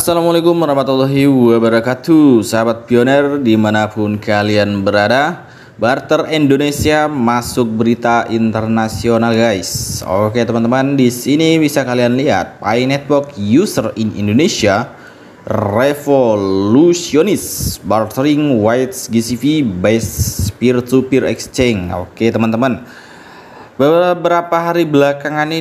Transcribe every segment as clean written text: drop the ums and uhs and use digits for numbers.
Assalamualaikum warahmatullahi wabarakatuh, sahabat Pioner dimanapun kalian berada. Barter Indonesia masuk berita internasional, guys. Oke teman-teman, di sini bisa kalian lihat Pi Network user in Indonesia revolusionis bartering whites GCV based peer-to-peer exchange. Oke teman-teman, beberapa hari belakangan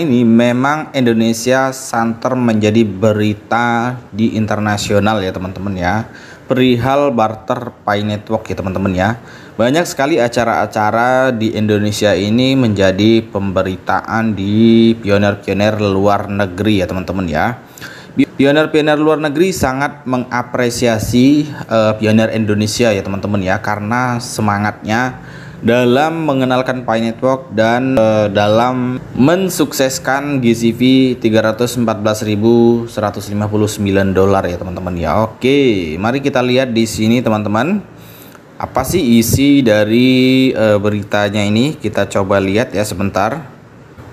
ini memang Indonesia santer menjadi berita di internasional ya teman-teman ya, perihal barter Pi Network ya teman-teman ya. Banyak sekali acara-acara di Indonesia ini menjadi pemberitaan di pioner-pioner luar negeri ya teman-teman ya. Pioner-pioner luar negeri sangat mengapresiasi pioner Indonesia ya teman-teman ya, karena semangatnya dalam mengenalkan Pi Network dan dalam mensukseskan GCV 314.159 dolar ya teman-teman ya. Oke, mari kita lihat di sini teman-teman. Apa sih isi dari beritanya ini? Kita coba lihat ya sebentar.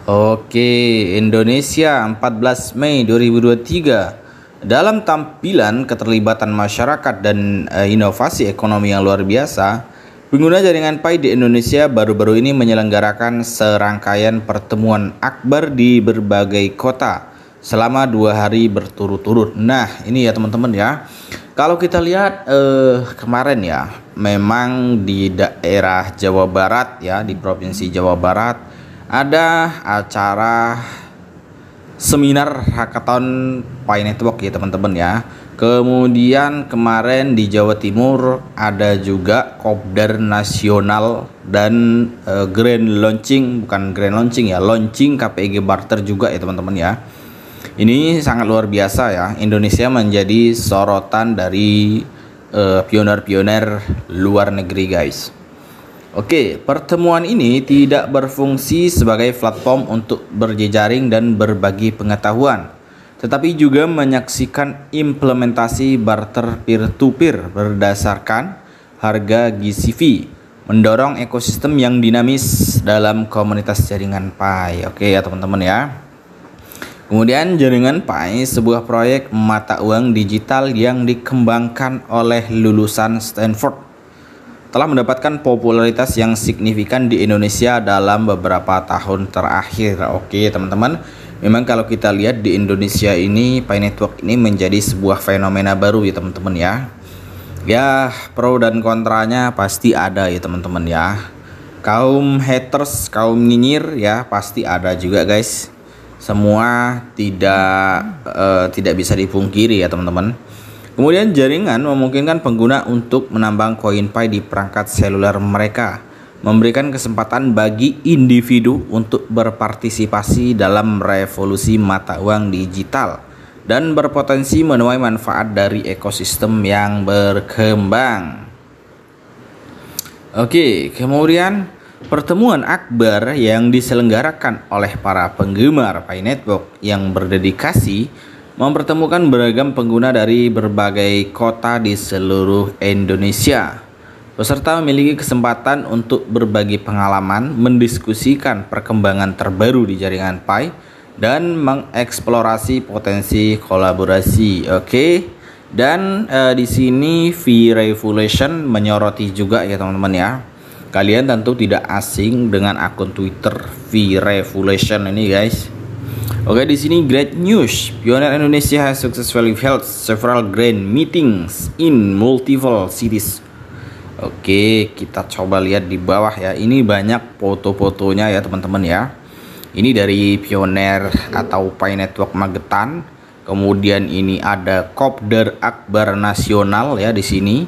Oke, Indonesia 14 Mei 2023. Dalam tampilan keterlibatan masyarakat dan inovasi ekonomi yang luar biasa, pengguna jaringan Pi di Indonesia baru-baru ini menyelenggarakan serangkaian pertemuan akbar di berbagai kota selama 2 hari berturut-turut. Nah, ini ya teman-teman ya. Kalau kita lihat kemarin ya, memang di daerah Jawa Barat ya, di Provinsi Jawa Barat ada acara seminar hackathon Pi Network ya teman-teman ya. Kemudian kemarin di Jawa Timur ada juga KOPDAR nasional dan launching KPIG barter juga ya teman-teman ya. Ini sangat luar biasa ya, Indonesia menjadi sorotan dari pioner-pioner luar negeri, guys. Oke, pertemuan ini tidak berfungsi sebagai platform untuk berjejaring dan berbagi pengetahuan, tetapi juga menyaksikan implementasi barter peer-to-peer berdasarkan harga GCV, mendorong ekosistem yang dinamis dalam komunitas jaringan Pi. Oke ya teman-teman ya. Kemudian jaringan Pi, sebuah proyek mata uang digital yang dikembangkan oleh lulusan Stanford, telah mendapatkan popularitas yang signifikan di Indonesia dalam beberapa tahun terakhir. Oke teman-teman, memang kalau kita lihat di Indonesia ini Pi Network ini menjadi sebuah fenomena baru ya teman-teman ya. Ya, pro dan kontranya pasti ada ya teman-teman ya. Kaum haters, kaum nyinyir ya pasti ada juga, guys. Semua tidak bisa dipungkiri ya teman-teman. Kemudian jaringan memungkinkan pengguna untuk menambang koin Pi di perangkat seluler mereka, memberikan kesempatan bagi individu untuk berpartisipasi dalam revolusi mata uang digital dan berpotensi menuai manfaat dari ekosistem yang berkembang. Oke, kemudian pertemuan akbar yang diselenggarakan oleh para penggemar Pi Network yang berdedikasi mempertemukan beragam pengguna dari berbagai kota di seluruh Indonesia. Peserta memiliki kesempatan untuk berbagi pengalaman, mendiskusikan perkembangan terbaru di jaringan Pi, dan mengeksplorasi potensi kolaborasi. Oke, dan di sini V Revolution menyoroti juga ya teman-teman ya. Kalian tentu tidak asing dengan akun Twitter V Revolution ini, guys. Oke, di sini great news. Pioneer Indonesia has successfully held several grand meetings in multiple cities. Oke, kita coba lihat di bawah ya. Ini banyak foto-fotonya ya teman-teman ya. Ini dari Pioneer atau Pi Network Magetan. Kemudian ini ada Kopdar Akbar Nasional ya di sini.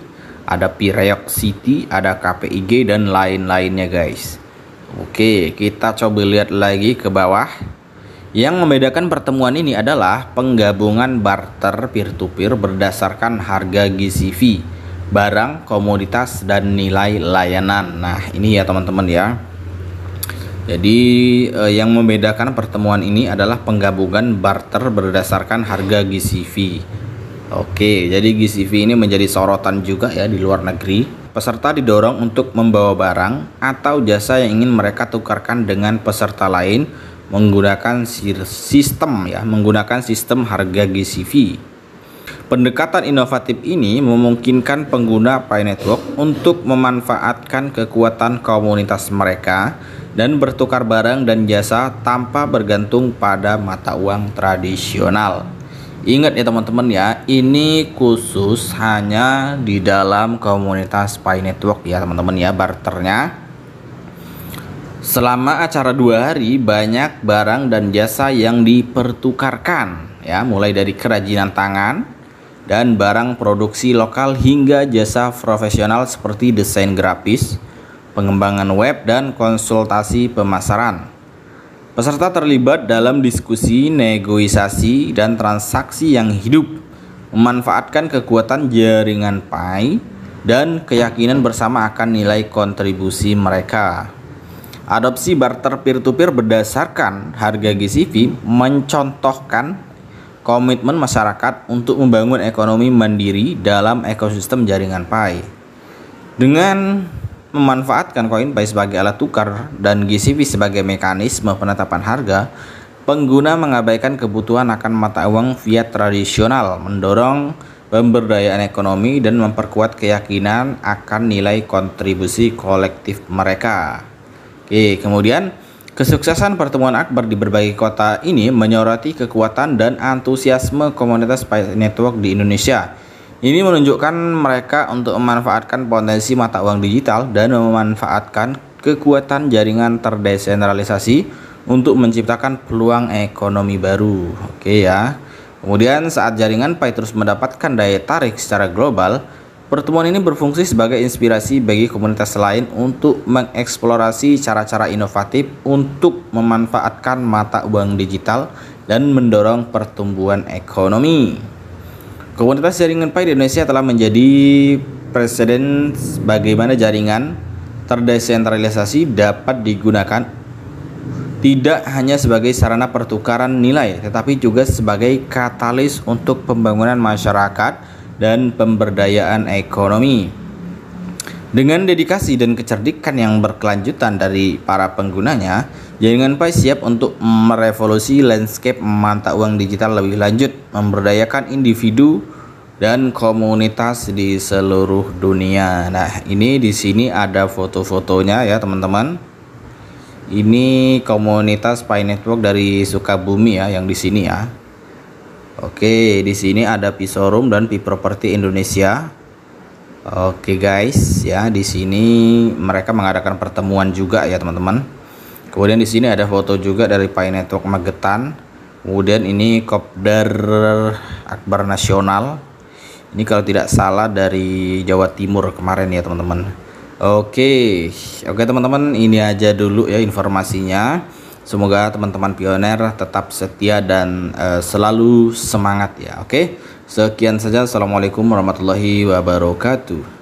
Ada Pireok City, ada KPIG dan lain-lainnya, guys. Oke, kita coba lihat lagi ke bawah. Yang membedakan pertemuan ini adalah penggabungan barter peer-to-peer berdasarkan harga GCV, barang, komoditas, dan nilai layanan. Nah, ini ya teman-teman ya. Jadi yang membedakan pertemuan ini adalah penggabungan barter berdasarkan harga GCV. Oke, jadi GCV ini menjadi sorotan juga ya di luar negeri. Peserta didorong untuk membawa barang atau jasa yang ingin mereka tukarkan dengan peserta lain menggunakan sistem harga GCV. Pendekatan inovatif ini memungkinkan pengguna Pi Network untuk memanfaatkan kekuatan komunitas mereka dan bertukar barang dan jasa tanpa bergantung pada mata uang tradisional. Ingat ya teman-teman ya, ini khusus hanya di dalam komunitas Pi Network ya teman-teman ya, barternya. Selama acara 2 hari, banyak barang dan jasa yang dipertukarkan ya, mulai dari kerajinan tangan dan barang produksi lokal hingga jasa profesional seperti desain grafis, pengembangan web, dan konsultasi pemasaran. Peserta terlibat dalam diskusi, negosiasi, dan transaksi yang hidup, memanfaatkan kekuatan jaringan Pi dan keyakinan bersama akan nilai kontribusi mereka. Adopsi barter peer-to-peer berdasarkan harga GCV mencontohkan komitmen masyarakat untuk membangun ekonomi mandiri dalam ekosistem jaringan Pi. Dengan memanfaatkan koin Pi sebagai alat tukar dan GCV sebagai mekanisme penetapan harga, pengguna mengabaikan kebutuhan akan mata uang fiat tradisional, mendorong pemberdayaan ekonomi, dan memperkuat keyakinan akan nilai kontribusi kolektif mereka. Oke, kemudian kesuksesan pertemuan akbar di berbagai kota ini menyoroti kekuatan dan antusiasme komunitas Pi Network di Indonesia. Ini menunjukkan mereka untuk memanfaatkan potensi mata uang digital dan memanfaatkan kekuatan jaringan terdesentralisasi untuk menciptakan peluang ekonomi baru. Oke ya. Kemudian saat jaringan Pi terus mendapatkan daya tarik secara global, pertemuan ini berfungsi sebagai inspirasi bagi komunitas lain untuk mengeksplorasi cara-cara inovatif untuk memanfaatkan mata uang digital dan mendorong pertumbuhan ekonomi. Komunitas jaringan Pi di Indonesia telah menjadi presiden bagaimana jaringan terdesentralisasi dapat digunakan tidak hanya sebagai sarana pertukaran nilai, tetapi juga sebagai katalis untuk pembangunan masyarakat dan pemberdayaan ekonomi. Dengan dedikasi dan kecerdikan yang berkelanjutan dari para penggunanya, jaringan Pi siap untuk merevolusi landscape mata uang digital lebih lanjut, memberdayakan individu dan komunitas di seluruh dunia. Nah, ini di sini ada foto-fotonya ya teman-teman. Ini komunitas Pi Network dari Sukabumi ya, yang di sini ya. Oke, di sini ada Pi Showroom dan Pi Property Indonesia. Oke guys, ya di sini mereka mengadakan pertemuan juga ya teman-teman. Kemudian di sini ada foto juga dari Pi Network Magetan. Kemudian ini KOPDAR Akbar Nasional. Ini kalau tidak salah dari Jawa Timur kemarin ya teman-teman. Oke teman-teman, ini aja dulu ya informasinya. Semoga teman-teman pioner tetap setia dan selalu semangat ya. Oke, sekian saja. Assalamualaikum warahmatullahi wabarakatuh.